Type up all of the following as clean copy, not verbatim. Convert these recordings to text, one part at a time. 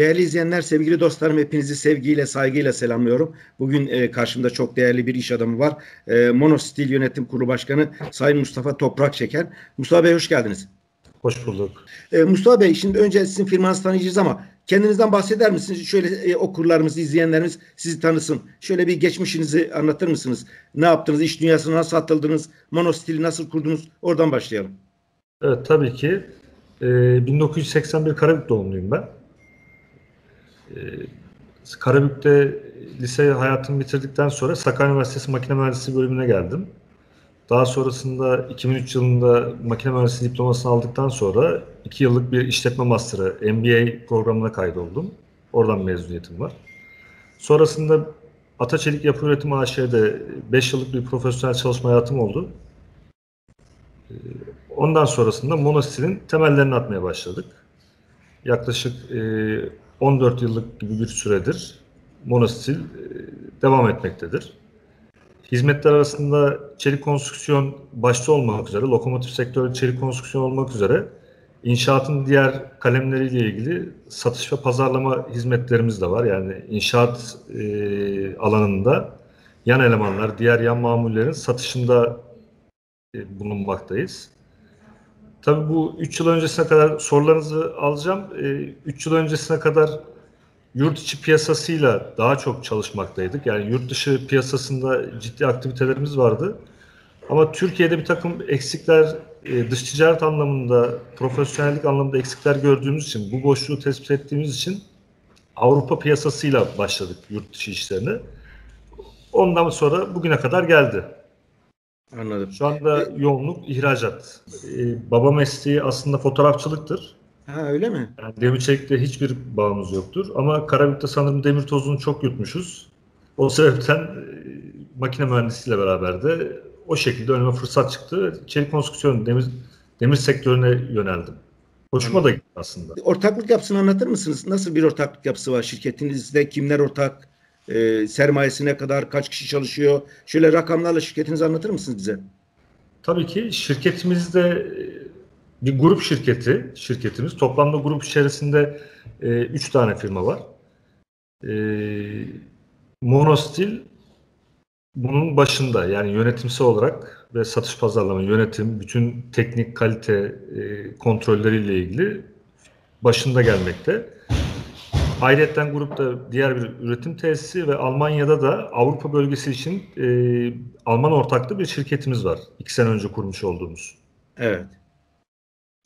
Değerli izleyenler, sevgili dostlarım, hepinizi sevgiyle, saygıyla selamlıyorum. Bugün karşımda çok değerli bir iş adamı var. Mono Steel Yönetim Kurulu Başkanı Sayın Mustafa Toprakçeken. Mustafa Bey, hoş geldiniz. Hoş bulduk. Mustafa Bey, şimdi önce sizin firmanızı tanıyacağız ama kendinizden bahseder misiniz? Şöyle okurlarımızı, izleyenlerimiz sizi tanısın. Şöyle bir geçmişinizi anlatır mısınız? Ne yaptınız? İş dünyasına nasıl atıldınız? Mono Steel'i nasıl kurdunuz? Oradan başlayalım. Evet, tabii ki. 1981 Karabük doğumluyum ben. Karabük'te lise hayatımı bitirdikten sonra Sakarya Üniversitesi Makine Mühendisliği bölümüne geldim. Daha sonrasında 2003 yılında makine mühendisliği diplomasını aldıktan sonra 2 yıllık bir işletme master'ı MBA programına kaydoldum. Oradan mezuniyetim var. Sonrasında Ataçelik Yapı Üretim AŞ'de 5 yıllık bir profesyonel çalışma hayatım oldu. Ondan sonrasında Mono Steel'in temellerini atmaya başladık. Yaklaşık 14 yıllık gibi bir süredir Mono Steel devam etmektedir. Hizmetler arasında çelik konstrüksiyon başta olmak üzere, lokomotif sektörü çelik konstrüksiyon olmak üzere inşaatın diğer kalemleriyle ilgili satış ve pazarlama hizmetlerimiz de var. Yani inşaat alanında yan elemanlar, diğer yan mamullerin satışında bulunmaktayız. Tabii bu 3 yıl öncesine kadar sorularınızı alacağım. 3 yıl öncesine kadar yurt içi piyasasıyla daha çok çalışmaktaydık. Yani yurt dışı piyasasında ciddi aktivitelerimiz vardı. Ama Türkiye'de bir takım eksikler, dış ticaret anlamında, profesyonellik anlamında eksikler gördüğümüz için, bu boşluğu tespit ettiğimiz için Avrupa piyasasıyla başladık yurt dışı işlerine. Ondan sonra bugüne kadar geldi. Anladım. Şu anda yoğunluk ihracat. Baba mesleği aslında fotoğrafçılıktır. Ha, öyle mi? Yani demir çelikte hiçbir bağımız yoktur ama Karabük'te sanırım demir tozunu çok yutmuşuz. O sebepten makine mühendisiyle beraber de o şekilde önüme fırsat çıktı. Çelik konstrüksiyonu, demir sektörüne yöneldim. Hoşuma da gitti aslında. Ortaklık yapısını anlatır mısınız? Nasıl bir ortaklık yapısı var? Şirketinizde kimler ortak? Sermayesine kadar kaç kişi çalışıyor? Şöyle rakamlarla şirketinizi anlatır mısınız bize? Tabii ki. Şirketimizde bir grup şirketi, şirketimiz. Toplamda grup içerisinde 3 tane firma var. Mono Steel bunun başında, yani yönetimsel olarak ve satış pazarlama, yönetim, bütün teknik kalite kontrolleriyle ilgili başında gelmekte. Ayrıca grupta diğer bir üretim tesisi ve Almanya'da da Avrupa bölgesi için Alman ortaklı bir şirketimiz var. 2 sene önce kurmuş olduğumuz. Evet.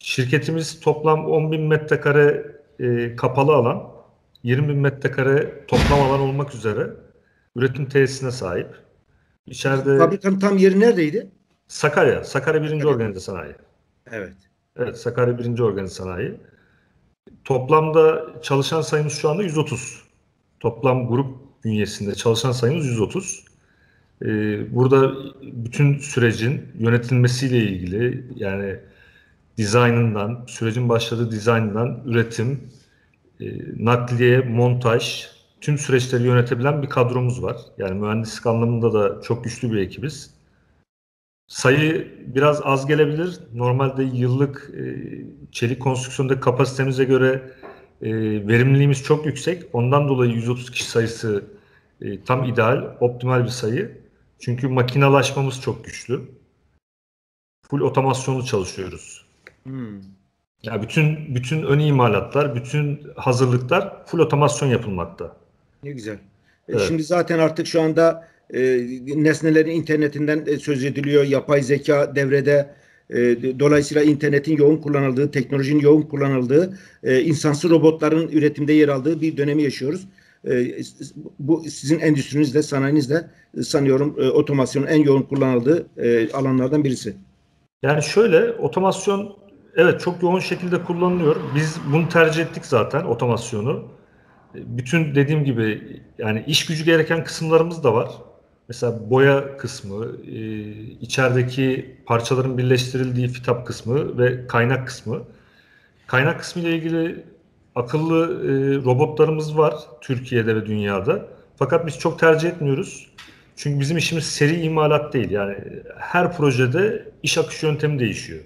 Şirketimiz toplam 10.000 metrekare kapalı alan, 20.000 metrekare toplam alan olmak üzere üretim tesisine sahip. İçeride fabrikanın tam yeri neredeydi? Sakarya. Sakarya 1. Evet. Organize Sanayi. Evet. Evet, Sakarya 1. Organize Sanayi. Toplamda çalışan sayımız şu anda 130. Toplam grup bünyesinde çalışan sayımız 130. Burada bütün sürecin yönetilmesiyle ilgili, yani dizaynından, sürecin başladığı dizayndan üretim, nakliye, montaj, tüm süreçleri yönetebilen bir kadromuz var. Yani mühendislik anlamında da çok güçlü bir ekibiz. Sayı biraz az gelebilir. Normalde yıllık çelik konstrüksiyonda kapasitemize göre verimliliğimiz çok yüksek. Ondan dolayı 130 kişi sayısı tam ideal, optimal bir sayı. Çünkü makinalaşmamız çok güçlü. Full otomasyonlu çalışıyoruz. Yani bütün ön imalatlar, bütün hazırlıklar full otomasyon yapılmakta. Ne güzel. Evet. Şimdi zaten artık şu anda nesnelerin internetinden söz ediliyor. Yapay zeka devrede. Dolayısıyla internetin yoğun kullanıldığı, teknolojinin yoğun kullanıldığı, insansız robotların üretimde yer aldığı bir dönemi yaşıyoruz. Bu sizin endüstrinizde, sanayinizde sanıyorum otomasyonun en yoğun kullanıldığı alanlardan birisi. Yani şöyle, otomasyon evet çok yoğun şekilde kullanılıyor. Biz bunu tercih ettik zaten, otomasyonu. Bütün dediğim gibi yani iş gücü gereken kısımlarımız da var. Mesela boya kısmı, içerideki parçaların birleştirildiği fitap kısmı ve kaynak kısmı. Kaynak kısmı ile ilgili akıllı robotlarımız var Türkiye'de ve dünyada. Fakat biz çok tercih etmiyoruz. Çünkü bizim işimiz seri imalat değil. Yani her projede iş akışı yöntemi değişiyor.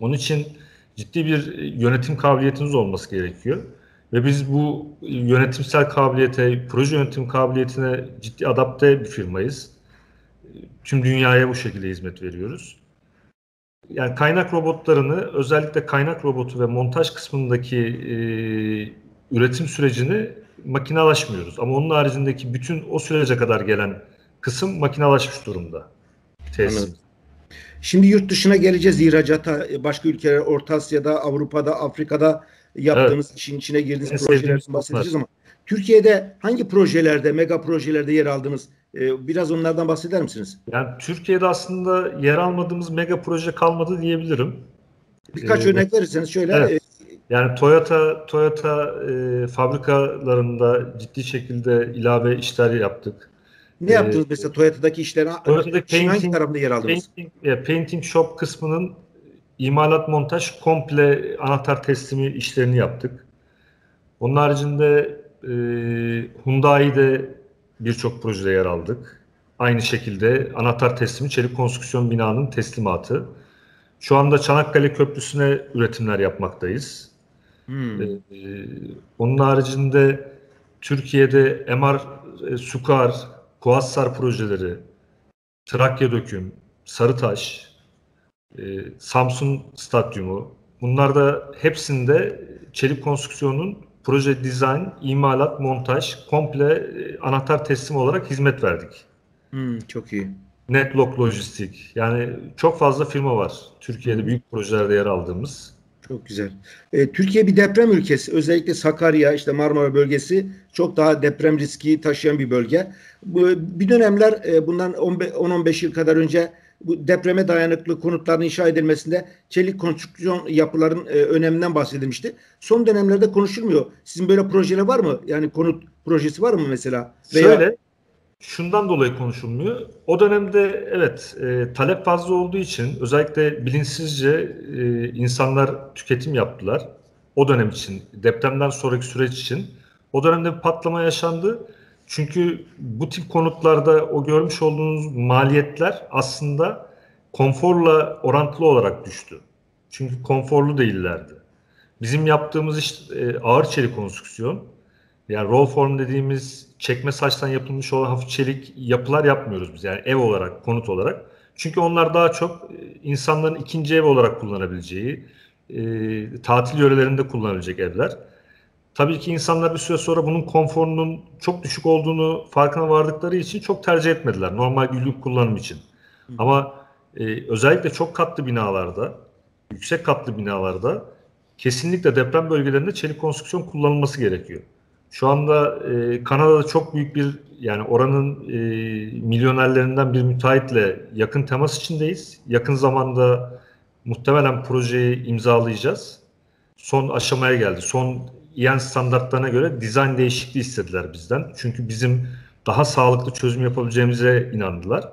Onun için ciddi bir yönetim kabiliyetiniz olması gerekiyor. Ve biz bu yönetimsel kabiliyete, proje yönetim kabiliyetine ciddi adapte bir firmayız. Tüm dünyaya bu şekilde hizmet veriyoruz. Yani kaynak robotlarını, özellikle kaynak robotu ve montaj kısmındaki üretim sürecini makinalaşmıyoruz. Ama onun haricindeki bütün o sürece kadar gelen kısım makinalaşmış durumda. Tesis. Şimdi yurt dışına geleceğiz, ihracata, başka ülkeler, Orta Asya'da, Avrupa'da, Afrika'da yaptığınız, evet, işin içine girdiğiniz projelerden bahsedeceğiz ama Türkiye'de hangi projelerde, mega projelerde yer aldınız? Biraz onlardan bahseder misiniz? Yani Türkiye'de aslında yer almadığımız mega proje kalmadı diyebilirim. Birkaç örnek verirseniz şöyle. Evet. Yani Toyota fabrikalarında ciddi şekilde ilave işler yaptık. Ne yaptınız mesela Toyota'daki işler? Toyota'daki hangi tarafında yer aldınız? Painting shop kısmının imalat, montaj, komple anahtar teslimi işlerini yaptık. Onun haricinde Hyundai'de birçok projede yer aldık. Aynı şekilde anahtar teslimi, çelik konstrüksiyon binanın teslimatı. Şu anda Çanakkale Köprüsü'ne üretimler yapmaktayız. Onun haricinde Türkiye'de MR, Sukar, Kuassar projeleri, Trakya Döküm, Sarıtaş, Samsun Stadyumu, bunlar da hepsinde çelik konstrüksiyonun proje, dizayn, imalat, montaj, komple anahtar teslim olarak hizmet verdik. Çok iyi. Netlock Lojistik, yani çok fazla firma var Türkiye'de büyük projelerde yer aldığımız. Çok güzel. Türkiye bir deprem ülkesi. Özellikle Sakarya, işte Marmara bölgesi çok daha deprem riski taşıyan bir bölge. Bir dönemler bundan 10-15 yıl kadar önce bu depreme dayanıklı konutların inşa edilmesinde çelik konstrüksiyon yapıların öneminden bahsedilmişti. Son dönemlerde konuşulmuyor. Sizin böyle projeler var mı? Yani konut projesi var mı mesela? Şöyle, şundan dolayı konuşulmuyor. O dönemde evet, talep fazla olduğu için özellikle bilinçsizce insanlar tüketim yaptılar. O dönem için, depremden sonraki süreç için. O dönemde bir patlama yaşandı. Çünkü bu tip konutlarda o görmüş olduğunuz maliyetler aslında konforla orantılı olarak düştü. Çünkü konforlu değillerdi. Bizim yaptığımız iş ağır çelik konstrüksiyon. Yani roll form dediğimiz çekme saçtan yapılmış olan hafif çelik yapılar yapmıyoruz biz. Yani ev olarak, konut olarak. Çünkü onlar daha çok insanların ikinci ev olarak kullanabileceği, tatil yörelerinde kullanabilecek evler. Tabii ki insanlar bir süre sonra bunun konforunun çok düşük olduğunu farkına vardıkları için çok tercih etmediler. Normal günlük kullanım için. Ama özellikle çok katlı binalarda, yüksek katlı binalarda kesinlikle deprem bölgelerinde çelik konstrüksiyon kullanılması gerekiyor. Şu anda Kanada'da çok büyük bir, yani oranın milyonerlerinden bir müteahhitle yakın temas içindeyiz. Yakın zamanda muhtemelen projeyi imzalayacağız. Son aşamaya geldi. Son İAN standartlarına göre dizayn değişikliği istediler bizden. Çünkü bizim daha sağlıklı çözüm yapabileceğimize inandılar.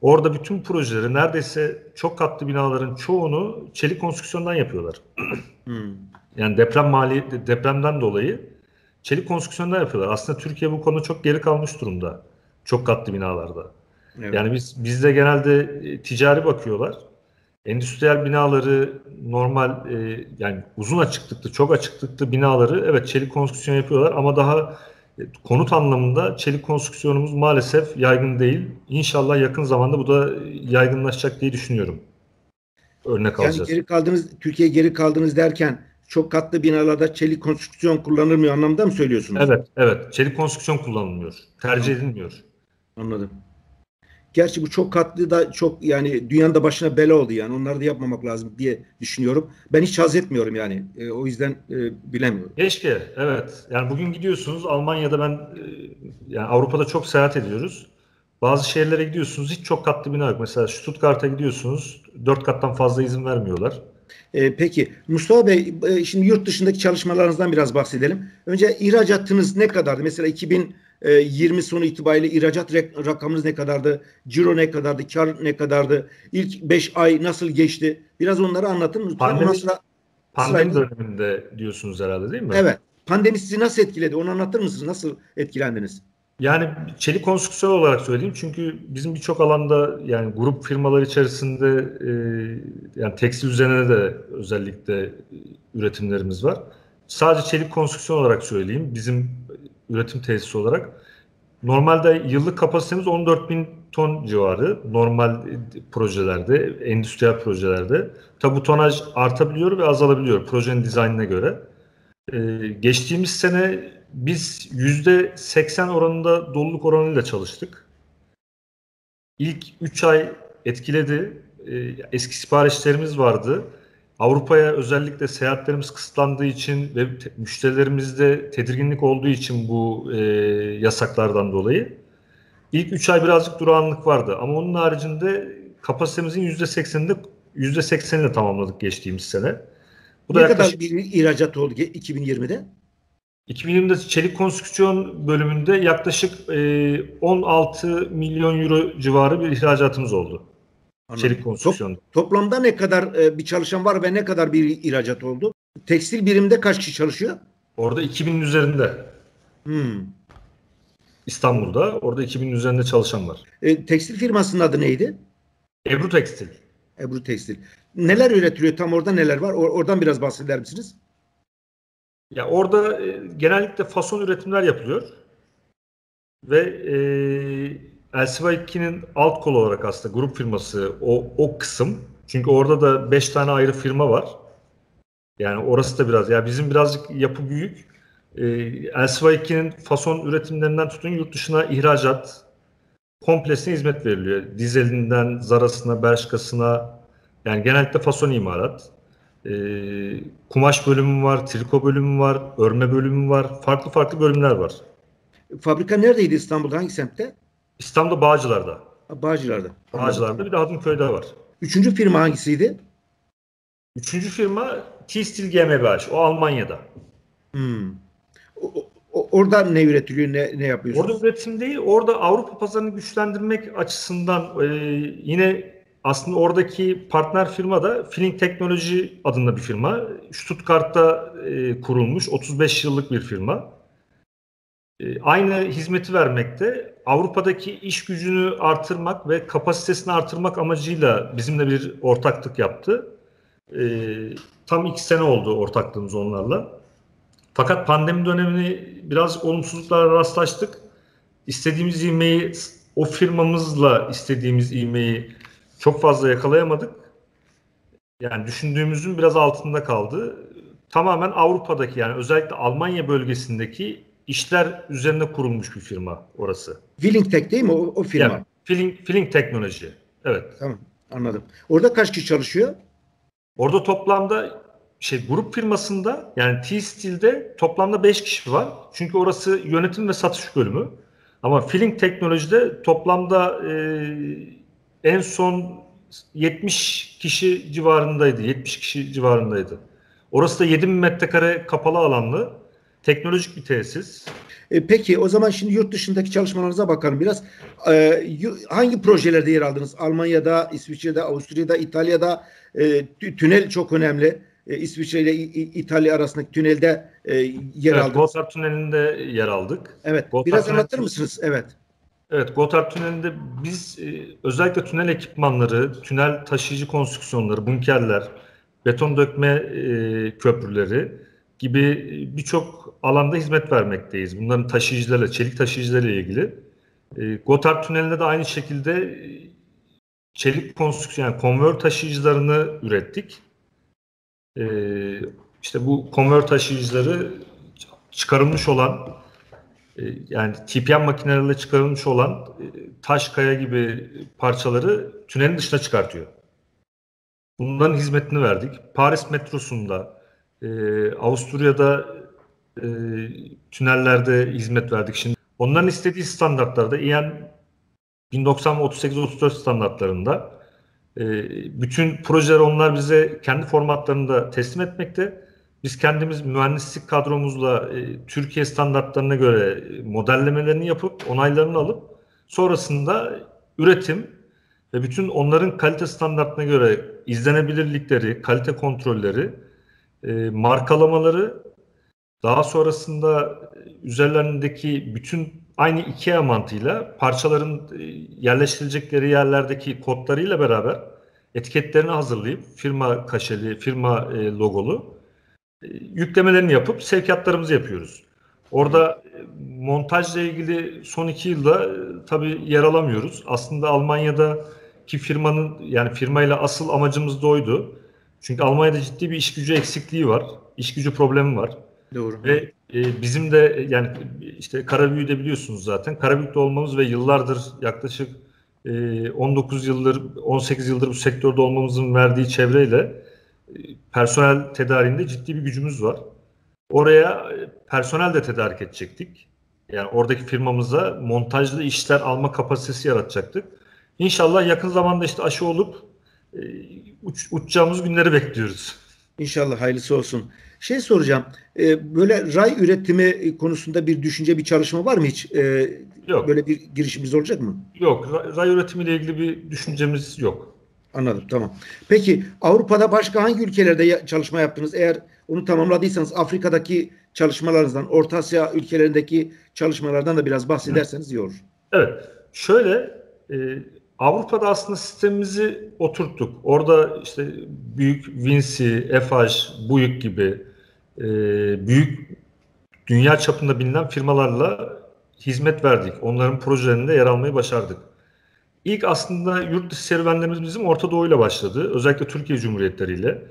Orada bütün projeleri, neredeyse çok katlı binaların çoğunu çelik konstrüksiyondan yapıyorlar. Yani depremden dolayı çelik konstrüksiyondan yapıyorlar. Aslında Türkiye bu konuda çok geri kalmış durumda. Çok katlı binalarda. Evet. Yani bizde genelde ticari bakıyorlar. Endüstriyel binaları, normal yani uzun açıklıklı, çok açıklıklı binaları evet çelik konstrüksiyon yapıyorlar ama daha konut anlamında çelik konstrüksiyonumuz maalesef yaygın değil. İnşallah yakın zamanda bu da yaygınlaşacak diye düşünüyorum. Örnek alacağız. Yani Türkiye geri kaldınız derken çok katlı binalarda çelik konstrüksiyon kullanılmıyor anlamda mı söylüyorsunuz? Evet. Çelik konstrüksiyon kullanılmıyor. Tercih edilmiyor. Anladım. Gerçi bu çok katlı da çok, yani dünyanın da başına bela oldu yani. Onları da yapmamak lazım diye düşünüyorum. Ben hiç haz etmiyorum yani. O yüzden bilemiyorum. Keşke, evet. Yani bugün gidiyorsunuz Almanya'da, ben yani Avrupa'da çok seyahat ediyoruz. Bazı şehirlere gidiyorsunuz, hiç çok katlı bina yok. Mesela Stuttgart'a gidiyorsunuz, 4 kattan fazla izin vermiyorlar. Peki Mustafa Bey, şimdi yurt dışındaki çalışmalarınızdan biraz bahsedelim. Önce ihracatınız ne kadardı? Mesela 2020 sonu itibariyle ihracat rakamınız ne kadardı? Ciro ne kadardı? Kar ne kadardı? İlk 5 ay nasıl geçti? Biraz onları anlatın lütfen. Pandemi döneminde diyorsunuz herhalde, değil mi? Evet. Pandemi sizi nasıl etkiledi? Onu anlatır mısınız? Nasıl etkilendiniz? Yani çelik konstrüksiyon olarak söyleyeyim. Çünkü bizim birçok alanda, yani grup firmalar içerisinde yani tekstil üzerine de özellikle üretimlerimiz var. sadece çelik konstrüksiyon olarak söyleyeyim, bizim üretim tesisi olarak normalde yıllık kapasitemiz 14.000 ton civarı normal projelerde, endüstriyel projelerde. Tabi bu tonaj artabiliyor ve azalabiliyor projenin dizaynına göre. Geçtiğimiz sene biz %80 oranında doluluk oranıyla çalıştık. İlk 3 ay etkiledi. Eski siparişlerimiz vardı. Avrupa'ya özellikle seyahatlerimiz kısıtlandığı için ve müşterilerimizde tedirginlik olduğu için bu yasaklardan dolayı ilk 3 ay birazcık durağanlık vardı. Ama onun haricinde kapasitemizin %80'ini de tamamladık geçtiğimiz sene. Bu ne da kadar bir ihracat oldu 2020'de? 2020'de çelik konstrüksiyon bölümünde yaklaşık 16 milyon euro civarı bir ihracatımız oldu. Anladım. Çelik konstrüksiyonda. Toplamda ne kadar bir çalışan var ve ne kadar bir ihracat oldu? Tekstil birimde kaç kişi çalışıyor? Orada 2000'in üzerinde. Hmm. İstanbul'da orada 2000'in üzerinde çalışan var. Tekstil firmasının adı neydi? Ebru Tekstil. Ebru Tekstil. Neler üretiliyor? Tam orada neler var? Oradan biraz bahseder misiniz? Ya orada genellikle fason üretimler yapılıyor. Ve LCY2'nin alt kolu olarak aslında grup firması o kısım. Çünkü orada da 5 tane ayrı firma var. Yani orası da biraz, ya bizim birazcık yapı büyük. LCY2'nin fason üretimlerinden tutun yurt dışına ihracat komplesine hizmet veriliyor. Dizelinden Zara'sına, Bershka'sına, yani genellikle fason imalat. Kumaş bölümü var, triko bölümü var, örme bölümü var. Farklı farklı bölümler var. Fabrika neredeydi İstanbul'da? Hangi semtte? İstanbul'da Bağcılar'da. Bağcılar'da. Bağcılar'da, bir de Hadımköy'de var. Üçüncü firma hangisiydi? Üçüncü firma T-Steel GmbH. O Almanya'da. Hmm. Orada ne üretiliyor, ne yapıyorsunuz? Orada üretim değil, orada Avrupa pazarını güçlendirmek açısından yine aslında oradaki partner firma da Filling Technology adında bir firma. Stuttgart'ta kurulmuş 35 yıllık bir firma. Aynı hizmeti vermekte. Avrupa'daki iş gücünü artırmak ve kapasitesini artırmak amacıyla bizimle bir ortaklık yaptı. Tam 2 sene oldu ortaklığımız onlarla. Fakat pandemi dönemini biraz olumsuzluklara rastlaştık. İstediğimiz ivmeyi, o firmamızla istediğimiz ivmeyi çok fazla yakalayamadık. Yani düşündüğümüzün biraz altında kaldı. Tamamen Avrupa'daki, yani özellikle Almanya bölgesindeki işler üzerine kurulmuş bir firma orası. Filling Tech değil mi o firma? Yani, Filling Technology. Evet. Tamam, anladım. Orada kaç kişi çalışıyor? Orada toplamda grup firmasında, yani T-Steel'de toplamda 5 kişi var. Çünkü orası yönetim ve satış bölümü. Ama Filling Technology'de toplamda en son 70 kişi civarındaydı. 70 kişi civarındaydı. Orası da 7.000 metrekare kapalı alanlı. Teknolojik bir tesis. Peki o zaman şimdi yurt dışındaki çalışmalarınıza bakalım biraz. Hangi projelerde yer aldınız? Almanya'da, İsviçre'de, Avusturya'da, İtalya'da tünel çok önemli. İsviçre ile İtalya arasındaki tünelde yer aldık. Gotthard Tüneli'nde yer aldık. Evet. Gotthard biraz anlatır mısınız? Evet. Evet, Gotthard Tüneli'nde biz özellikle tünel ekipmanları, tünel taşıyıcı konstrüksiyonları, bunkerler, beton dökme köprüleri gibi birçok alanda hizmet vermekteyiz. Bunların taşıyıcılarla, çelik taşıyıcılarla ilgili. Gotthard Tüneli'nde de aynı şekilde çelik konstrüksiyon, yani konvör taşıyıcılarını ürettik. İşte bu konvör taşıyıcıları çıkarılmış olan, yani TPM makinelerle çıkarılmış olan taş, kaya gibi parçaları tünelin dışına çıkartıyor. Bunların hizmetini verdik. Paris metrosunda, Avusturya'da tünellerde hizmet verdik. Şimdi onların istediği standartlarda, EN 1938-34 standartlarında bütün projeleri onlar bize kendi formatlarında teslim etmekte. Biz kendimiz mühendislik kadromuzla Türkiye standartlarına göre modellemelerini yapıp onaylarını alıp sonrasında üretim ve bütün onların kalite standartlarına göre izlenebilirlikleri, kalite kontrolleri, markalamaları, daha sonrasında üzerlerindeki bütün aynı IKEA mantığıyla parçaların yerleştirilecekleri yerlerdeki kodlarıyla beraber etiketlerini hazırlayıp firma kaşeli, firma logolu yüklemelerini yapıp sevkiyatlarımızı yapıyoruz. Orada montajla ilgili son 2 yılda tabii yer alamıyoruz. Aslında Almanya'daki firmanın, yani firmayla asıl amacımız da oydu. Çünkü Almanya'da ciddi bir iş gücü eksikliği var. İş gücü problemi var. Doğru. Ve bizim de yani işte Karabük'ü de biliyorsunuz zaten. Karabük'te olmamız ve yıllardır yaklaşık 19 yıldır, 18 yıldır bu sektörde olmamızın verdiği çevreyle personel tedariğinde ciddi bir gücümüz var. Oraya personel de tedarik edecektik. Yani oradaki firmamıza montajlı işler alma kapasitesi yaratacaktık. İnşallah yakın zamanda işte aşı olup uçacağımız günleri bekliyoruz. İnşallah hayırlısı olsun. Şey soracağım, böyle ray üretimi konusunda bir düşünce, bir çalışma var mı hiç? Yok. Böyle bir girişimiz olacak mı? Yok, ray üretimiyle ilgili bir düşüncemiz yok. Anladım, tamam. Peki Avrupa'da başka hangi ülkelerde çalışma yaptınız? Eğer onu tamamladıysanız Afrika'daki çalışmalarınızdan, Orta Asya ülkelerindeki çalışmalardan da biraz bahsederseniz iyi olur. Evet, şöyle Avrupa'da aslında sistemimizi oturttuk. Orada işte büyük Vinci, Eiffage, Buick gibi büyük dünya çapında bilinen firmalarla hizmet verdik. Onların projelerinde yer almayı başardık. İlk aslında yurt dışı serüvenlerimiz bizim Orta Doğu ile başladı. Özellikle Türkiye Cumhuriyetleri ile.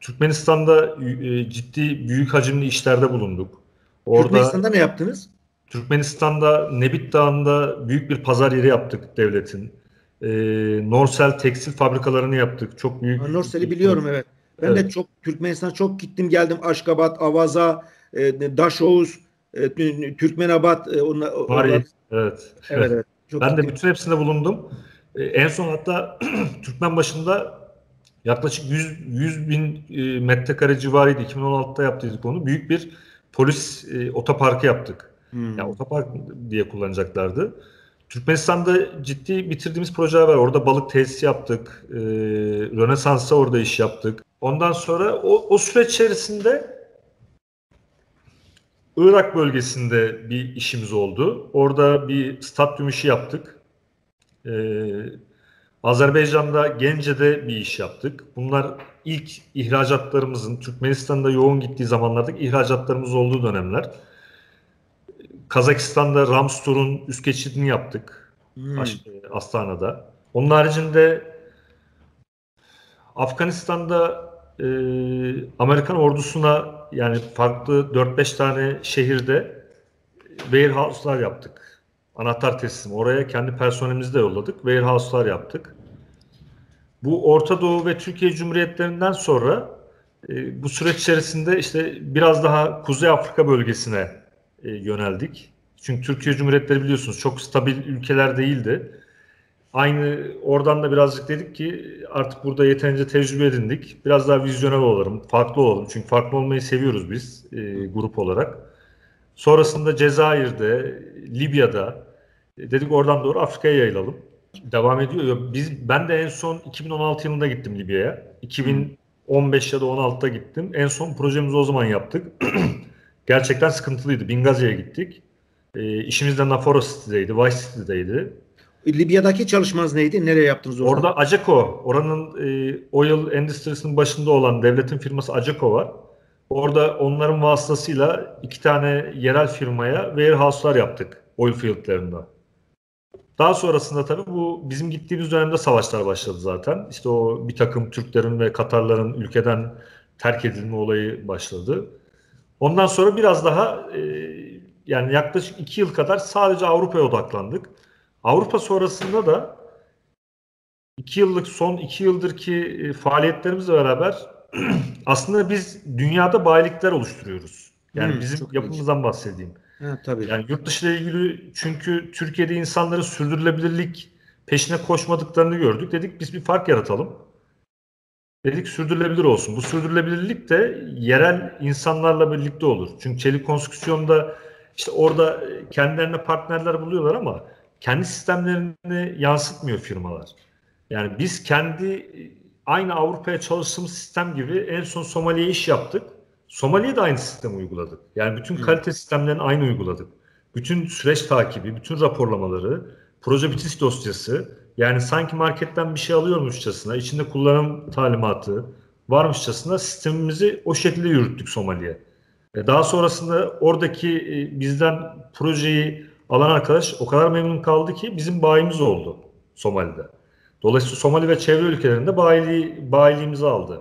Türkmenistan'da ciddi büyük hacimli işlerde bulunduk. Orada, Türkmenistan'da ne yaptınız? Türkmenistan'da Nebit Dağı'nda büyük bir pazar yeri yaptık devletin. Norsel tekstil fabrikalarını yaptık. Çok büyük. Norsel'i biliyorum, evet. Ben evet. de çok Türkmenistan'a çok gittim geldim. Aşkabat, Avaza, Daşoğuz, Türkmenabat. Paris. Evet. Evet, evet. Çok ben de bütün hepsinde bulundum. En son hatta Türkmen başında yaklaşık 100 bin metrekare civarıydı. 2016'da yaptıydık onu. Büyük bir polis otoparkı yaptık. Hmm. Yani otopark diye kullanacaklardı. Türkmenistan'da ciddi bitirdiğimiz projeler var. Orada balık tesisi yaptık. Rönesans'ta orada iş yaptık. Ondan sonra o süreç içerisinde Irak bölgesinde bir işimiz oldu. Orada bir stadyum işi yaptık. Azerbaycan'da Gence'de bir iş yaptık. Bunlar ilk ihracatlarımızın Türkmenistan'da yoğun gittiği zamanlardaki ihracatlarımız olduğu dönemler. Kazakistan'da Ramstur'un üst geçidini yaptık. Hmm. Astana'da. Onun haricinde Afganistan'da Amerikan ordusuna yani farklı 4-5 tane şehirde warehouse'lar yaptık. Anahtar teslim. Oraya kendi personelimizi de yolladık. Warehouse'lar yaptık. Bu Orta Doğu ve Türkiye Cumhuriyetlerinden sonra bu süreç içerisinde işte biraz daha Kuzey Afrika bölgesine yöneldik. Çünkü Türkiye Cumhuriyetleri biliyorsunuz çok stabil ülkeler değildi. Aynı oradan da birazcık dedik ki artık burada yeterince tecrübe edindik. Biraz daha vizyonel olalım, farklı olalım. Çünkü farklı olmayı seviyoruz biz grup olarak. Sonrasında Cezayir'de, Libya'da dedik oradan doğru Afrika'ya yayılalım. Devam ediyor. Ben de en son 2016 yılında gittim Libya'ya. 2015 ya da 2016'da gittim. En son projemizi o zaman yaptık. Gerçekten sıkıntılıydı. Bingazi'ye gittik. İşimiz de Naforo City'deydi, Vice City'deydi. Libya'daki çalışmanız neydi? Nereye yaptınız orada? Orada Aceko, oranın oil endüstrisinin başında olan devletin firması Aceko var. Orada onların vasıtasıyla 2 tane yerel firmaya warehouse'lar yaptık oil field'lerinde. Daha sonrasında tabii bu bizim gittiğimiz dönemde savaşlar başladı zaten. İşte o bir takım Türklerin ve Katarların ülkeden terk edilme olayı başladı. Ondan sonra biraz daha yani yaklaşık 2 yıl kadar sadece Avrupa'ya odaklandık. Avrupa sonrasında da 2 yıllık son 2 yıldır ki faaliyetlerimizle beraber aslında biz dünyada bayilikler oluşturuyoruz. Yani bizim yapımızdan bahsedeyim. Ha, tabii. Yani yurt dışı ile ilgili çünkü Türkiye'de insanların sürdürülebilirlik peşine koşmadıklarını gördük. Dedik biz bir fark yaratalım. Dedik sürdürülebilir olsun. Bu sürdürülebilirlik de yerel insanlarla birlikte olur. Çünkü çelik konstrüksiyonda işte orada kendilerine partnerler buluyorlar ama kendi sistemlerini yansıtmıyor firmalar. Yani biz kendi aynı Avrupa'ya çalıştığımız sistem gibi en son Somali'ye iş yaptık. Somali'ye de aynı sistemi uyguladık. Yani bütün kalite sistemlerini aynı uyguladık. Bütün süreç takibi, bütün raporlamaları, proje bitiş dosyası, yani sanki marketten bir şey alıyormuşçasına içinde kullanım talimatı, varmışçasına sistemimizi o şekilde yürüttük Somali'ye. Daha sonrasında oradaki bizden projeyi alan arkadaş o kadar memnun kaldı ki bizim bayimiz oldu Somali'de. Dolayısıyla Somali ve çevre ülkelerinde bayiliğimizi aldı.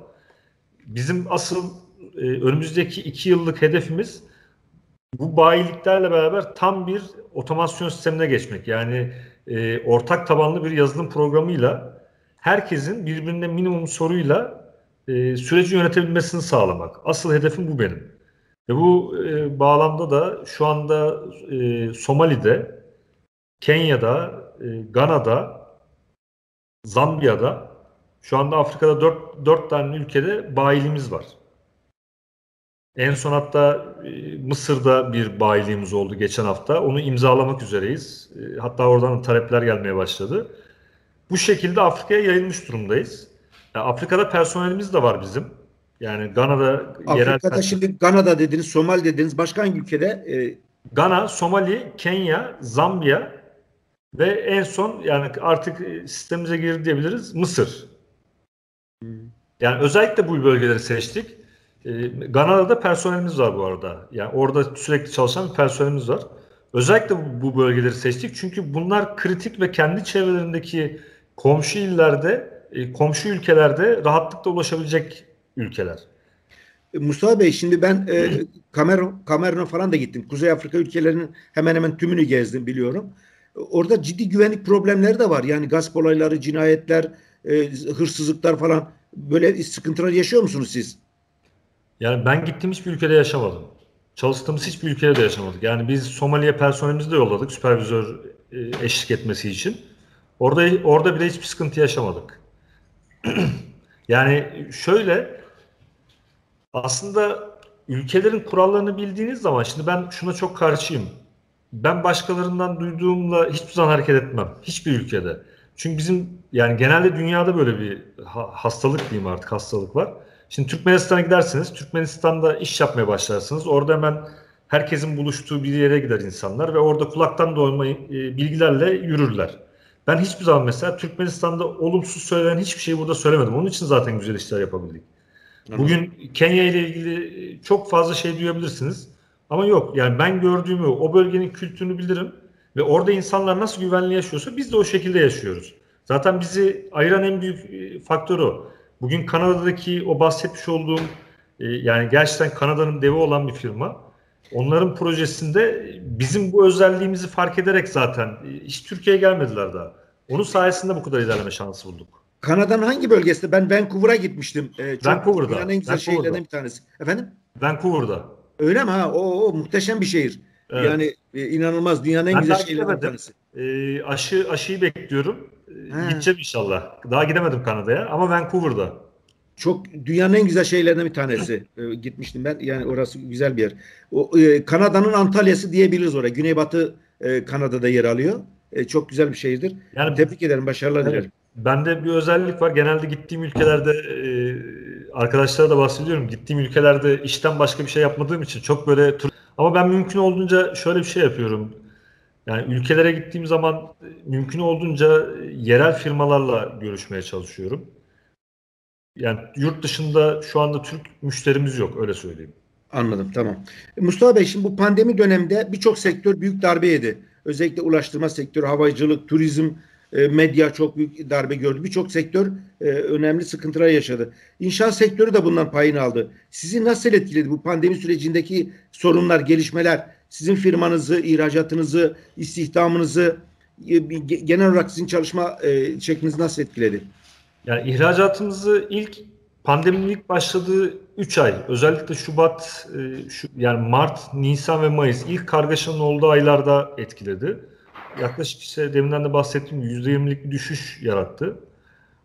Bizim asıl önümüzdeki 2 yıllık hedefimiz bu bayiliklerle beraber tam bir otomasyon sistemine geçmek. Yani ortak tabanlı bir yazılım programıyla herkesin birbirine minimum soruyla süreci yönetebilmesini sağlamak. Asıl hedefim bu benim. Ve bu bağlamda da şu anda Somali'de, Kenya'da, Gana'da, Zambiya'da, şu anda Afrika'da 4 tane ülkede bayiliğimiz var. En son hatta Mısır'da bir bayiliğimiz oldu geçen hafta. Onu imzalamak üzereyiz. Hatta oradan talepler gelmeye başladı. Bu şekilde Afrika'ya yayılmış durumdayız. Yani Afrika'da personelimiz de var bizim. Yani Gana'da Afrika'da şimdi Gana'da dediniz, Somali dediniz. Başka hangi ülkede? Gana, Somali, Kenya, Zambiya ve en son yani artık sistemimize girdi diyebiliriz Mısır. Yani özellikle bu bölgeleri seçtik. Gana'da da personelimiz var bu arada. Yani orada sürekli çalışan personelimiz var. Özellikle bu bölgeleri seçtik. Çünkü bunlar kritik ve kendi çevrelerindeki komşu illerde, komşu ülkelerde rahatlıkla ulaşabilecek ülkeler. Mustafa Bey, şimdi ben Kamerun'a falan da gittim. Kuzey Afrika ülkelerinin hemen hemen tümünü gezdim biliyorum. Orada ciddi güvenlik problemleri de var. Yani gasp olayları, cinayetler, hırsızlıklar falan, böyle sıkıntılar yaşıyor musunuz siz? Yani ben gittiğim hiçbir ülkede yaşamadım. Çalıştığımız hiçbir ülkede de yaşamadık. Yani biz Somali'ye personelimizi de yolladık süpervizör eşlik etmesi için. Orada bile hiçbir sıkıntı yaşamadık. Yani şöyle, aslında ülkelerin kurallarını bildiğiniz zaman, şimdi ben şuna çok karşıyım. Ben başkalarından duyduğumla hiçbir zaman hareket etmem. Hiçbir ülkede. Çünkü bizim yani genelde dünyada böyle bir hastalık diyeyim artık, hastalık var. Şimdi Türkmenistan'a giderseniz, Türkmenistan'da iş yapmaya başlarsınız. Orada hemen herkesin buluştuğu bir yere gider insanlar ve orada kulaktan doyma bilgilerle yürürler. Ben hiçbir zaman mesela Türkmenistan'da olumsuz söylenen hiçbir şeyi burada söylemedim. Onun için zaten güzel işler yapabildik. Anladım. Bugün Kenya ile ilgili çok fazla şey duyabilirsiniz. Ama yok, yani ben gördüğümü, o bölgenin kültürünü bilirim. Ve orada insanlar nasıl güvenli yaşıyorsa biz de o şekilde yaşıyoruz. Zaten bizi ayıran en büyük faktör o. Bugün Kanada'daki o bahsetmiş olduğum, yani gerçekten Kanada'nın devi olan bir firma. Onların projesinde bizim bu özelliğimizi fark ederek zaten hiç Türkiye'ye gelmediler daha. Onun sayesinde bu kadar ilerleme şansı bulduk. Kanada'nın hangi bölgesinde? Ben Vancouver'a gitmiştim. Vancouver'da. En güzel şehirlerden bir tanesi. Efendim? Vancouver'da. Öyle mi? Ha? O muhteşem bir şehir. Evet. Yani inanılmaz. Dünyanın en güzel şehirlerden bir tanesi. Aşıyı bekliyorum. He. Gideceğim inşallah. Daha gidemedim Kanada'ya ama Vancouver'da. Çok dünyanın en güzel şehirlerinden bir tanesi. Gitmiştim ben. Yani orası güzel bir yer. Kanada'nın Antalya'sı diyebiliriz oraya. Güneybatı Kanada'da yer alıyor. Çok güzel bir şehirdir. Yani, tebrik ederim. Başarılar dilerim. Bende bir özellik var. Genelde gittiğim ülkelerde arkadaşlara da bahsediyorum. Gittiğim ülkelerde işten başka bir şey yapmadığım için çok böyle... Ama ben mümkün olduğunca şöyle bir şey yapıyorum. Yani ülkelere gittiğim zaman mümkün olduğunca yerel firmalarla görüşmeye çalışıyorum. Yani yurt dışında şu anda Türk müşterimiz yok, öyle söyleyeyim. Anladım, tamam. Mustafa Bey, şimdi bu pandemi döneminde birçok sektör büyük darbe yedi. Özellikle ulaştırma sektörü, havacılık, turizm, medya çok büyük darbe gördü. Birçok sektör önemli sıkıntılar yaşadı. İnşaat sektörü de bundan payını aldı. Sizi nasıl etkiledi bu pandemi sürecindeki sorunlar, gelişmeler? Sizin firmanızı, ihracatınızı, istihdamınızı, genel olarak sizin çalışma şeklinizi nasıl etkiledi? Yani ihracatımızı ilk pandeminin ilk başladığı 3 ay, özellikle Şubat, yani Mart, Nisan ve Mayıs ilk kargaşanın olduğu aylarda etkiledi. Yaklaşık işte deminden de bahsettiğim %20'lik bir düşüş yarattı.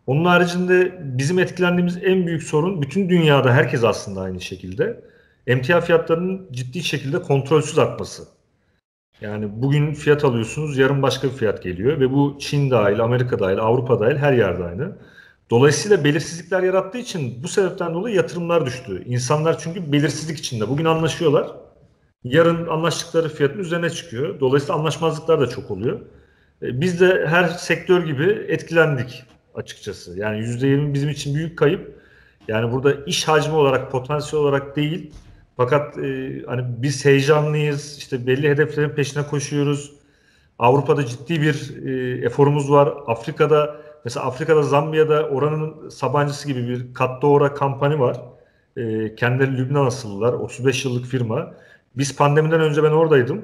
Onun haricinde bizim etkilendiğimiz en büyük sorun, bütün dünyada herkes aslında aynı şekilde, emtia fiyatlarının ciddi şekilde kontrolsüz artması. Yani bugün fiyat alıyorsunuz, yarın başka bir fiyat geliyor ve bu Çin dahil, Amerika dahil, Avrupa dahil her yerde aynı. Dolayısıyla belirsizlikler yarattığı için bu sebepten dolayı yatırımlar düştü. İnsanlar çünkü belirsizlik içinde. Bugün anlaşıyorlar, yarın anlaştıkları fiyatın üzerine çıkıyor. Dolayısıyla anlaşmazlıklar da çok oluyor. Biz de her sektör gibi etkilendik açıkçası. Yani %20 bizim için büyük kayıp. Yani burada iş hacmi olarak, potansiyel olarak değil, fakat hani biz heyecanlıyız, işte belli hedeflerin peşine koşuyoruz. Avrupa'da ciddi bir eforumuz var. Afrika'da, mesela Afrika'da, Zambiya'da oranın Sabancısı gibi bir Katdoğra kampanya var. Kendileri Lübnan asıllılar, 35 yıllık firma. Biz pandemiden önce ben oradaydım.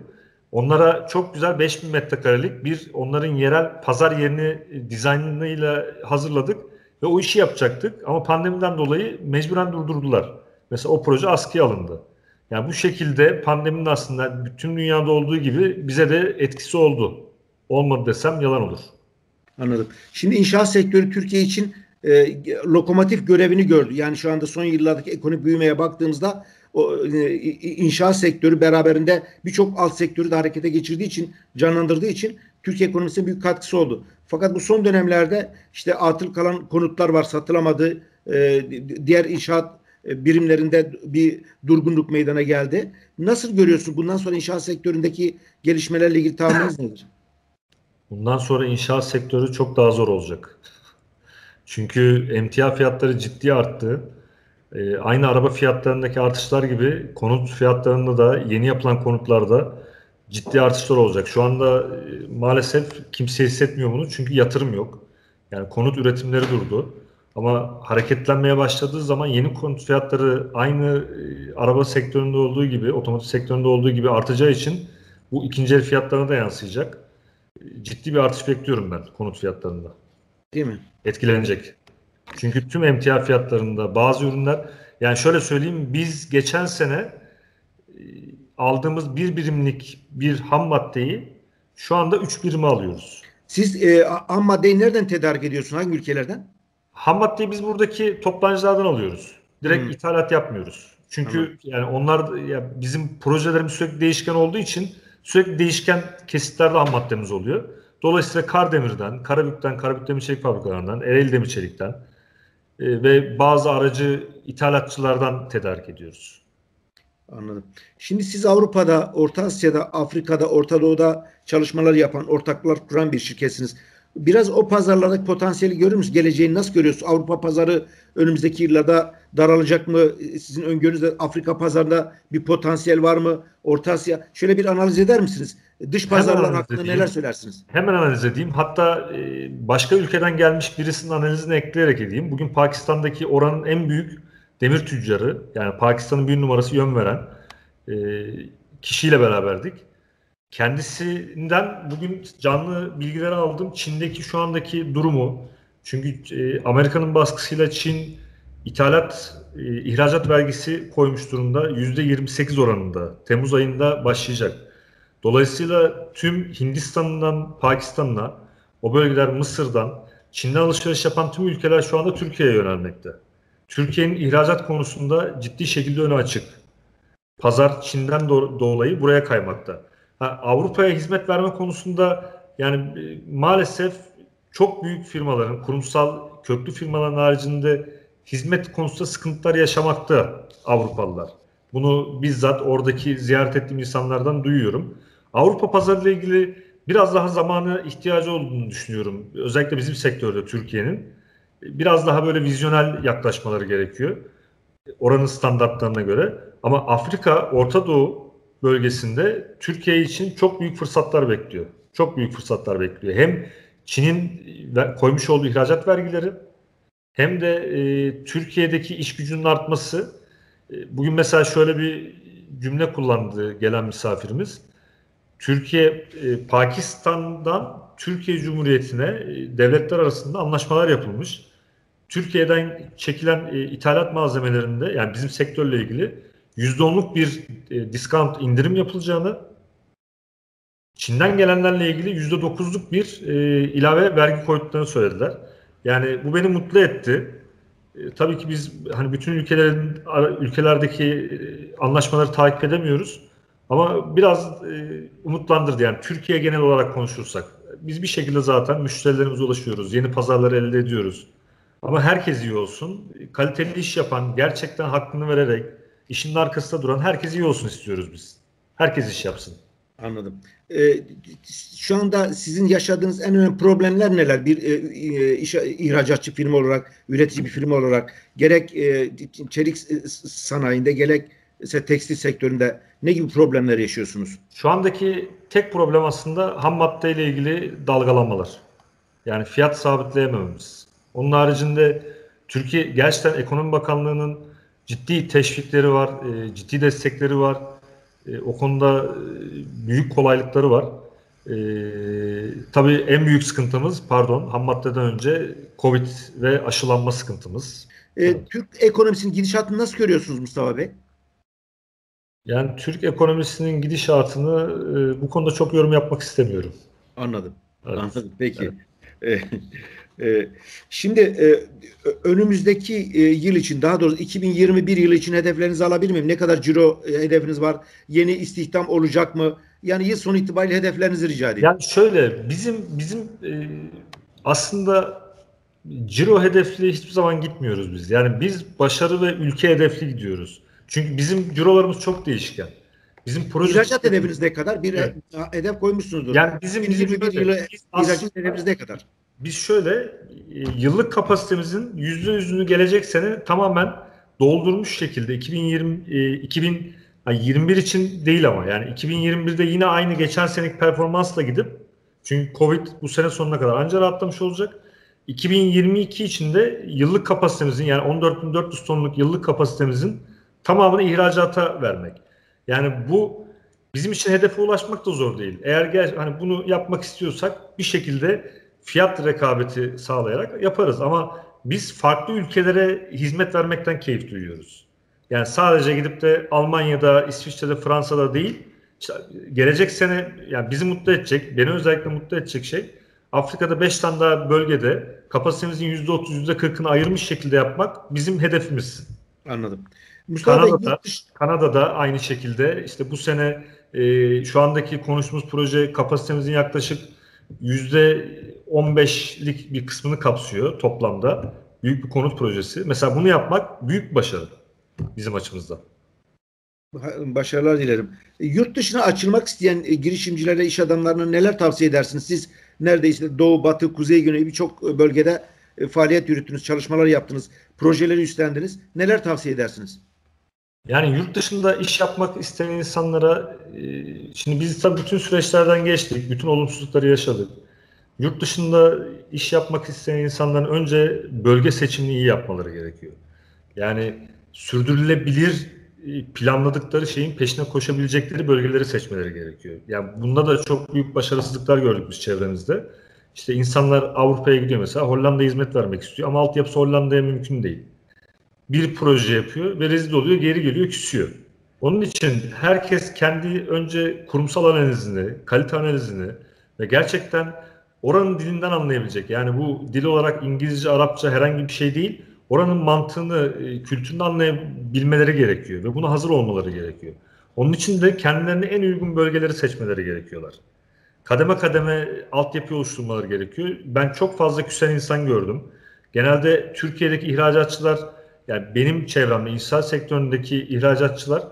Onlara çok güzel 5000 metrekarelik bir onların yerel pazar yerini dizaynıyla hazırladık ve o işi yapacaktık. Ama pandemiden dolayı mecburen durdurdular. Mesela o proje askıya alındı. Yani bu şekilde pandeminin aslında bütün dünyada olduğu gibi bize de etkisi oldu. Olmadı desem yalan olur. Anladım. Şimdi inşaat sektörü Türkiye için lokomotif görevini gördü. Yani şu anda son yıllardaki ekonomik büyümeye baktığımızda inşaat sektörü beraberinde birçok alt sektörü de harekete geçirdiği için, canlandırdığı için Türkiye ekonomisine büyük katkısı oldu. Fakat bu son dönemlerde işte atıl kalan konutlar var, satılamadı. Diğer inşaat birimlerinde bir durgunluk meydana geldi. Nasıl görüyorsun? Bundan sonra inşaat sektöründeki gelişmelerle ilgili tahmininiz nedir? Bundan sonra inşaat sektörü çok daha zor olacak. Çünkü emtia fiyatları ciddi arttı. Aynı araba fiyatlarındaki artışlar gibi konut fiyatlarında da, yeni yapılan konutlarda ciddi artışlar olacak. Şu anda maalesef kimse hissetmiyor bunu çünkü yatırım yok. Yani konut üretimleri durdu. Ama hareketlenmeye başladığı zaman yeni konut fiyatları aynı araba sektöründe olduğu gibi, otomotiv sektöründe olduğu gibi artacağı için bu ikinci el fiyatlarına da yansıyacak. Ciddi bir artış bekliyorum ben konut fiyatlarında. Değil mi? Etkilenecek. Çünkü tüm emtia fiyatlarında bazı ürünler, yani şöyle söyleyeyim, biz geçen sene aldığımız bir birimlik bir ham maddeyi şu anda 3 birimi alıyoruz. Siz ham maddeyi nereden tedarik ediyorsunuz? Hangi ülkelerden? Ham maddeyi biz buradaki toptancılardan alıyoruz. Direkt ithalat yapmıyoruz. Çünkü yani onlar, ya bizim projelerimiz sürekli değişken olduğu için sürekli değişken kesitlerde ham maddemiz oluyor. Dolayısıyla Kardemir'den, Karabük'ten, Karabük Demir Çelik Fabrikalarından, Ereğli Demir Çelik'ten ve bazı aracı ithalatçılardan tedarik ediyoruz. Anladım. Şimdi siz Avrupa'da, Orta Asya'da, Afrika'da, Orta Doğu'da çalışmalar yapan, ortaklar kuran bir şirketsiniz. Biraz o pazarlardaki potansiyeli görür müsünüz? Geleceğini nasıl görüyorsunuz? Avrupa pazarı önümüzdeki yıllarda daralacak mı? Sizin öngörünüzde Afrika pazarında bir potansiyel var mı? Orta Asya. Şöyle bir analiz eder misiniz? Dış pazarlar hakkında neler söylersiniz? Hemen analiz edeyim. Hatta başka ülkeden gelmiş birisinin analizini ekleyerek edeyim. Bugün Pakistan'daki oranın en büyük demir tüccarı, yani Pakistan'ın bir numarası yön veren kişiyle beraberdik. Kendisinden bugün canlı bilgileri aldım. Çin'deki şu andaki durumu. Çünkü Amerika'nın baskısıyla Çin ihracat vergisi koymuş durumda. %28 oranında. Temmuz ayında başlayacak. Dolayısıyla tüm Hindistan'dan Pakistan'la, o bölgeler Mısır'dan, Çin'den alışveriş yapan tüm ülkeler şu anda Türkiye'ye yönelmekte. Türkiye'nin ihracat konusunda ciddi şekilde öne açık. Pazar Çin'den dolayı buraya kaymakta. Avrupa'ya hizmet verme konusunda yani maalesef çok büyük firmaların, kurumsal köklü firmaların haricinde hizmet konusunda sıkıntılar yaşamakta Avrupalılar. Bunu bizzat oradaki ziyaret ettiğim insanlardan duyuyorum. Avrupa pazarıyla ilgili biraz daha zamana ihtiyacı olduğunu düşünüyorum. Özellikle bizim sektörde Türkiye'nin biraz daha böyle vizyonel yaklaşmaları gerekiyor. Oranın standartlarına göre. Ama Afrika, Orta Doğu bölgesinde Türkiye için çok büyük fırsatlar bekliyor. Çok büyük fırsatlar bekliyor. Hem Çin'in koymuş olduğu ihracat vergileri, hem de Türkiye'deki iş gücünün artması. Bugün mesela şöyle bir cümle kullandı gelen misafirimiz. Türkiye, Pakistan'dan Türkiye Cumhuriyeti'ne devletler arasında anlaşmalar yapılmış. Türkiye'den çekilen ithalat malzemelerinde, yani bizim sektörle ilgili %10'luk bir discount indirim yapılacağını, Çin'den gelenlerle ilgili %9'luk bir ilave vergi koyduklarını söylediler. Yani bu beni mutlu etti. Tabii ki biz hani bütün ülkelerdeki anlaşmaları takip edemiyoruz ama biraz umutlandırdı. Yani Türkiye genel olarak konuşursak biz bir şekilde zaten müşterilerimize ulaşıyoruz, yeni pazarları elde ediyoruz. Ama herkes iyi olsun, kaliteli iş yapan, gerçekten hakkını vererek işin arkasında duran herkes iyi olsun istiyoruz biz. Herkes iş yapsın. Anladım. Şu anda sizin yaşadığınız en önemli problemler neler? Bir ihracatçı firma olarak, üretici bir firma olarak gerek çelik sanayinde gerek tekstil sektöründe ne gibi problemler yaşıyorsunuz? Şu andaki tek problem aslında ham madde ile ilgili dalgalanmalar. Yani fiyat sabitleyemememiz. Onun haricinde Türkiye gerçekten Ekonomi Bakanlığı'nın ciddi teşvikleri var, ciddi destekleri var. O konuda büyük kolaylıkları var. Tabii en büyük sıkıntımız, pardon, ham maddeden önce Covid ve aşılanma sıkıntımız. Evet. Türk ekonomisinin gidişatını nasıl görüyorsunuz Mustafa Bey? Yani Türk ekonomisinin gidişatını bu konuda çok yorum yapmak istemiyorum. Anladım. Evet. Anladım. Peki. Evet. Şimdi önümüzdeki yıl için, daha doğrusu 2021 yılı için hedeflerinizi alabilir miyim? Ne kadar ciro hedefiniz var? Yeni istihdam olacak mı? Yani yıl sonu itibariyle hedeflerinizi rica edeyim. Yani şöyle, bizim aslında ciro hedefli hiçbir zaman gitmiyoruz biz. Yani biz başarı ve ülke hedefli gidiyoruz. Çünkü bizim cirolarımız çok değişken. Bizim proje ihracat hedefiniz ne kadar? Bir evet. Hedef koymuşsunuzdur. Yani bizim yılı ihracat hedefiniz ne kadar? Biz şöyle yıllık kapasitemizin %100'ünü gelecek sene tamamen doldurmuş şekilde 2021 için değil ama yani 2021'de yine aynı geçen seneki performansla gidip, çünkü Covid bu sene sonuna kadar ancak rahatlamış olacak. 2022 için de yıllık kapasitemizin, yani 14.400 tonluk yıllık kapasitemizin tamamını ihracata vermek. Yani bu bizim için hedefe ulaşmak da zor değil. Eğer hani bunu yapmak istiyorsak bir şekilde fiyat rekabeti sağlayarak yaparız ama biz farklı ülkelere hizmet vermekten keyif duyuyoruz. Yani sadece gidip de Almanya'da, İsviçre'de, Fransa'da değil, işte gelecek sene yani bizi mutlu edecek, beni özellikle mutlu edecek şey Afrika'da 5 tane daha bölgede kapasitemizin %30, %40'ını ayırmış şekilde yapmak bizim hedefimiz. Anladım. Kanada'da aynı şekilde işte bu sene şu andaki konuştuğumuz proje kapasitemizin yaklaşık %15'lik bir kısmını kapsıyor toplamda. Büyük bir konut projesi. Mesela bunu yapmak büyük başarı bizim açımızdan. Başarılar dilerim. Yurt dışına açılmak isteyen girişimcilere, iş adamlarına neler tavsiye edersiniz? Siz neredeyse Doğu, Batı, Kuzey, Güney birçok bölgede faaliyet yürüttünüz, çalışmalar yaptınız, projeleri üstlendiniz. Neler tavsiye edersiniz? Yani yurt dışında iş yapmak isteyen insanlara, şimdi biz tabii bütün süreçlerden geçtik, bütün olumsuzlukları yaşadık. Yurt dışında iş yapmak isteyen insanların önce bölge seçimini iyi yapmaları gerekiyor. Yani sürdürülebilir planladıkları şeyin peşine koşabilecekleri bölgeleri seçmeleri gerekiyor. Yani bunda da çok büyük başarısızlıklar gördük biz çevremizde. İşte insanlar Avrupa'ya gidiyor mesela, Hollanda'ya hizmet vermek istiyor ama altyapısı Hollanda'ya mümkün değil. Bir proje yapıyor ve rezil oluyor, geri geliyor, küsüyor. Onun için herkes kendi önce kurumsal analizini, kalite analizini ve gerçekten oranın dilinden anlayabilecek. Yani bu dil olarak İngilizce, Arapça herhangi bir şey değil. Oranın mantığını, kültürünü anlayabilmeleri gerekiyor ve buna hazır olmaları gerekiyor. Onun için de kendilerine en uygun bölgeleri seçmeleri gerekiyorlar. Kademe kademe altyapı oluşturmaları gerekiyor. Ben çok fazla küsen insan gördüm. Genelde Türkiye'deki ihracatçılar, yani benim çevremde inşaat sektöründeki ihracatçılar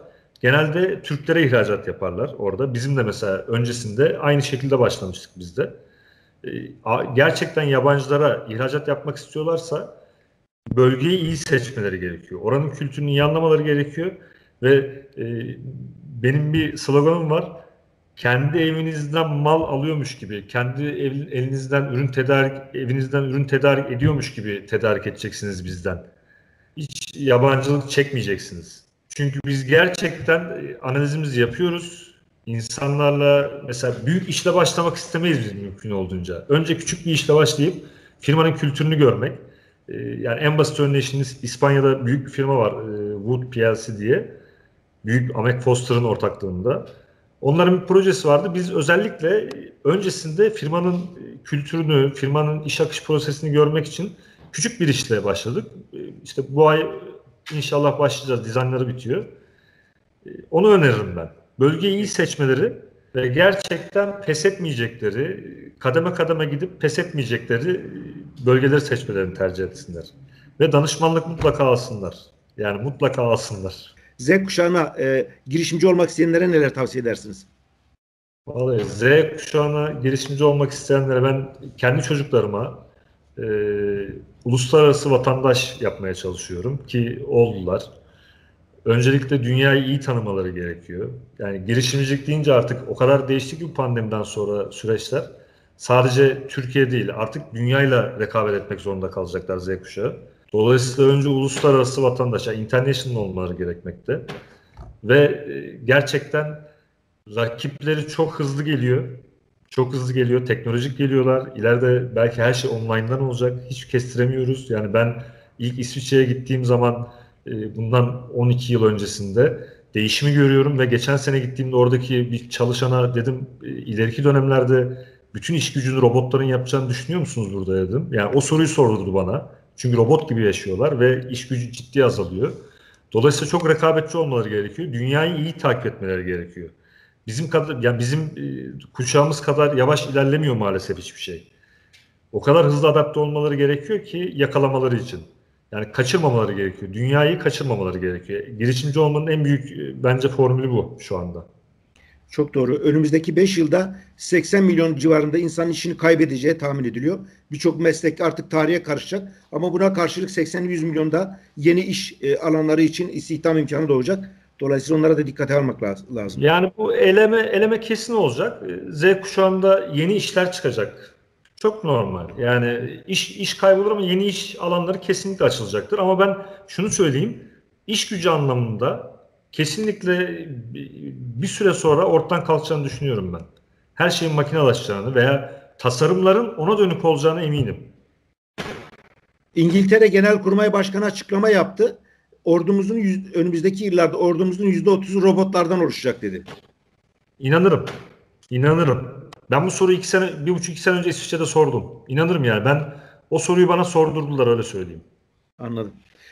genelde Türklere ihracat yaparlar orada. Bizim de mesela öncesinde aynı şekilde başlamıştık biz de. Gerçekten yabancılara ihracat yapmak istiyorlarsa bölgeyi iyi seçmeleri gerekiyor. Oranın kültürünü iyi anlamaları gerekiyor. Ve benim bir sloganım var. Kendi evinizden mal alıyormuş gibi, kendi evinizden ürün tedarik ediyormuş gibi tedarik edeceksiniz bizden. Hiç yabancılık çekmeyeceksiniz. Çünkü biz gerçekten analizimizi yapıyoruz. İnsanlarla mesela büyük işle başlamak istemeyiz biz mümkün olduğunca. Önce küçük bir işle başlayıp firmanın kültürünü görmek. Yani en basit örneğiniz İspanya'da büyük bir firma var. Wood PLC diye. Büyük Ahmet Foster'ın ortaklığında. Onların bir projesi vardı. Biz özellikle öncesinde firmanın kültürünü, firmanın iş akış prosesini görmek için küçük bir işle başladık. İşte bu ay inşallah başlayacağız. Dizaynları bitiyor. Onu öneririm ben. Bölgeyi iyi seçmeleri ve gerçekten pes etmeyecekleri, kademe kademe gidip pes etmeyecekleri bölgeleri seçmelerini tercih etsinler. Ve danışmanlık mutlaka alsınlar. Yani mutlaka alsınlar. Z kuşağına girişimci olmak isteyenlere neler tavsiye edersiniz? Vallahi Z kuşağına girişimci olmak isteyenlere ben kendi çocuklarıma uluslararası vatandaş yapmaya çalışıyorum ki oldular. Öncelikle dünyayı iyi tanımaları gerekiyor. Yani girişimcilik deyince artık o kadar değişti ki pandemiden sonra süreçler. Sadece Türkiye değil, artık dünyayla rekabet etmek zorunda kalacaklar Z kuşağı. Dolayısıyla önce uluslararası vatandaşa, international olmaları gerekmekte. Ve gerçekten rakipleri çok hızlı geliyor. Çok hızlı geliyor, teknolojik geliyorlar. İleride belki her şey online'dan olacak. Hiç kestiremiyoruz. Yani ben ilk İsviçre'ye gittiğim zaman bundan 12 yıl öncesinde değişimi görüyorum ve geçen sene gittiğimde oradaki bir çalışana dedim ileriki dönemlerde bütün iş gücünü robotların yapacağını düşünüyor musunuz burada dedim. Yani o soruyu sordu bana. Çünkü robot gibi yaşıyorlar ve iş gücü ciddi azalıyor. Dolayısıyla çok rekabetçi olmaları gerekiyor. Dünyayı iyi takip etmeleri gerekiyor. Bizim kadar, yani bizim kuşağımız kadar yavaş ilerlemiyor maalesef hiçbir şey. O kadar hızlı adapte olmaları gerekiyor ki yakalamaları için. Yani kaçırmamaları gerekiyor. Dünyayı kaçırmamaları gerekiyor. Girişimci olmanın en büyük bence formülü bu şu anda. Çok doğru. Önümüzdeki 5 yılda 80 milyon civarında insanın işini kaybedeceği tahmin ediliyor. Birçok meslek artık tarihe karışacak. Ama buna karşılık 80-100 milyonda yeni iş alanları için istihdam imkanı doğacak. Dolayısıyla onlara da dikkate almak lazım. Yani bu eleme kesin olacak. Z kuşağında yeni işler çıkacak. Çok normal. Yani iş kaybolur ama yeni iş alanları kesinlikle açılacaktır. Ama ben şunu söyleyeyim. İş gücü anlamında kesinlikle bir süre sonra ortadan kalkacağını düşünüyorum ben. Her şeyin makinalaşacağını veya tasarımların ona dönük olacağına eminim. İngiltere Genelkurmay Başkanı açıklama yaptı. Ordumuzun önümüzdeki yıllarda ordumuzun %30'u robotlardan oluşacak dedi. İnanırım. Ben bu soruyu 1,5-2 sene önce İsviçre'de sordum. İnanırım yani. Ben o soruyu bana sordurdular, öyle söyleyeyim. Anladım.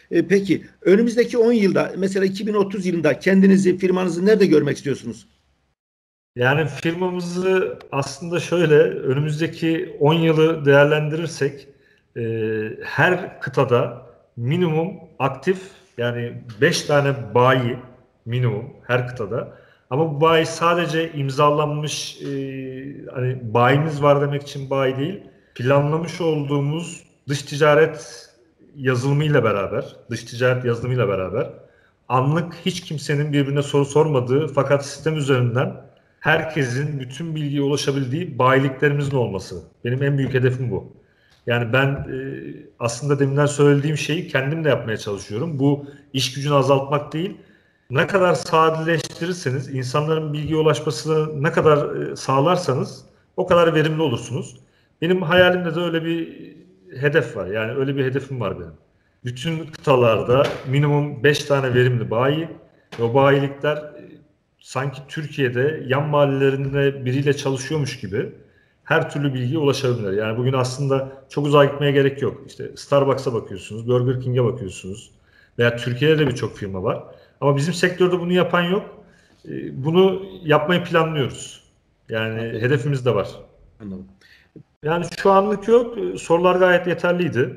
Peki önümüzdeki 10 yılda mesela 2030 yılında kendinizi, firmanızı nerede görmek istiyorsunuz? Yani firmamızı aslında şöyle, önümüzdeki 10 yılı değerlendirirsek her kıtada minimum aktif, yani 5 tane bayi minimum her kıtada, ama bu bayi sadece imzalanmış hani bayimiz var demek için bayi değil, planlamış olduğumuz dış ticaret yazılımıyla beraber anlık hiç kimsenin birbirine soru sormadığı fakat sistem üzerinden herkesin bütün bilgiye ulaşabildiği bayiliklerimizin olması. Benim en büyük hedefim bu. Yani ben aslında deminden söylediğim şeyi kendim de yapmaya çalışıyorum. Bu iş gücünü azaltmak değil. Ne kadar sadeleştirirseniz, insanların bilgiye ulaşmasını ne kadar sağlarsanız o kadar verimli olursunuz. Benim hayalimde de öyle bir hedef var. Yani öyle bir hedefim var benim. Bütün kıtalarda minimum 5 tane verimli bayi ve o bayilikler sanki Türkiye'de yan mahallelerinde biriyle çalışıyormuş gibi her türlü bilgiye ulaşabilirler. Yani bugün aslında çok uzağa gitmeye gerek yok. İşte Starbucks'a bakıyorsunuz, Burger King'e bakıyorsunuz veya Türkiye'de de birçok firma var. Ama bizim sektörde bunu yapan yok. Bunu yapmayı planlıyoruz. Yani hedefimiz de var. Anladım. Yani şu anlık yok. Sorular gayet yeterliydi.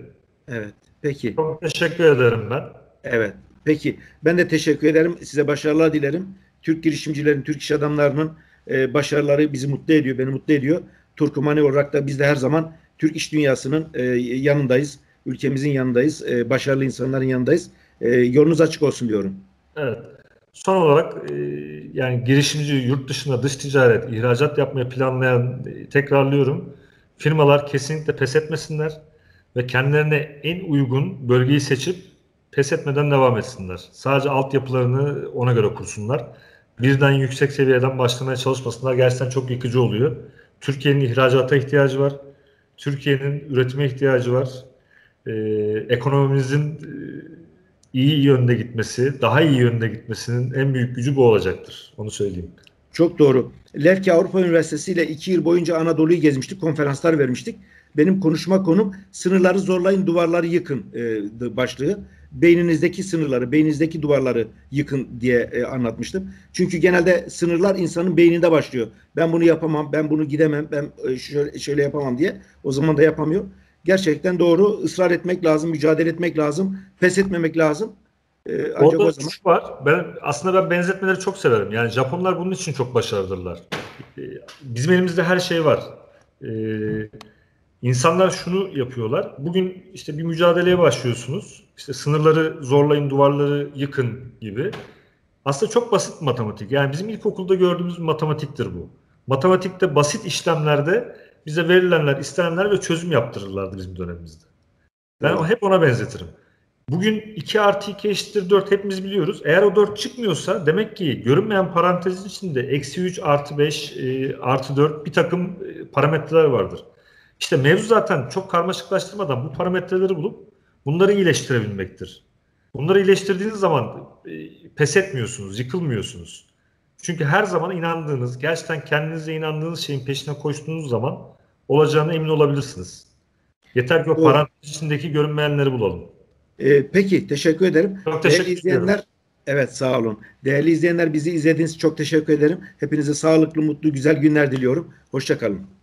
Evet. Peki. Çok teşekkür ederim ben. Evet. Peki. Ben de teşekkür ederim. Size başarılar dilerim. Türk girişimcilerin, Türk iş adamlarının başarıları bizi mutlu ediyor, beni mutlu ediyor. Türkmeni olarak da biz de her zaman Türk iş dünyasının yanındayız. Ülkemizin yanındayız. Başarılı insanların yanındayız. Yolunuz açık olsun diyorum. Evet. Son olarak yani girişimci, yurt dışında dış ticaret, ihracat yapmayı planlayan, tekrarlıyorum, firmalar kesinlikle pes etmesinler ve kendilerine en uygun bölgeyi seçip pes etmeden devam etsinler. Sadece altyapılarını ona göre kursunlar. Birden yüksek seviyeden başlamaya çalışmasınlar. Gerçekten çok yıkıcı oluyor. Türkiye'nin ihracata ihtiyacı var. Türkiye'nin üretime ihtiyacı var. Ekonomimizin iyi yönde gitmesi, daha iyi yönde gitmesinin en büyük gücü bu olacaktır. Onu söyleyeyim. Çok doğru. Lefke Avrupa Üniversitesi ile 2 yıl boyunca Anadolu'yu gezmiştik, konferanslar vermiştik. Benim konuşma konum "Sınırları zorlayın, duvarları yıkın" başlığı. Beyninizdeki sınırları, beyninizdeki duvarları yıkın diye anlatmıştım. Çünkü genelde sınırlar insanın beyninde başlıyor. Ben bunu yapamam, ben bunu gidemem, ben şöyle yapamam diye. O zaman da yapamıyor. Gerçekten doğru. Israr etmek lazım, mücadele etmek lazım, pes etmemek lazım. Orada acaba suç zaman... var. Aslında ben benzetmeleri çok severim. Yani Japonlar bunun için çok başarılıdırlar. Bizim elimizde her şey var. İnsanlar şunu yapıyorlar. Bugün işte bir mücadeleye başlıyorsunuz. İşte sınırları zorlayın, duvarları yıkın gibi. Aslında çok basit matematik. Yani bizim ilkokulda gördüğümüz matematiktir bu. Matematikte basit işlemlerde bize verilenler, istenenler ve çözüm yaptırırlardı bizim dönemimizde. Ben hep ona benzetirim. Bugün 2 + 2 = 4 hepimiz biliyoruz. Eğer o 4 çıkmıyorsa demek ki görünmeyen parantezin içinde -3 + 5 + 4 bir takım parametreler vardır. İşte mevzu zaten çok karmaşıklaştırmadan bu parametreleri bulup bunları iyileştirebilmektir. Bunları iyileştirdiğiniz zaman pes etmiyorsunuz, yıkılmıyorsunuz. Çünkü her zaman inandığınız, gerçekten kendinize inandığınız şeyin peşine koştuğunuz zaman olacağına emin olabilirsiniz. Yeter ki o parantez içindeki görünmeyenleri bulalım. Peki, teşekkür ederim. Çok teşekkür ederim. Evet, sağ olun. Değerli izleyenler, bizi izlediğiniz için çok teşekkür ederim. Hepinize sağlıklı, mutlu, güzel günler diliyorum. Hoşça kalın.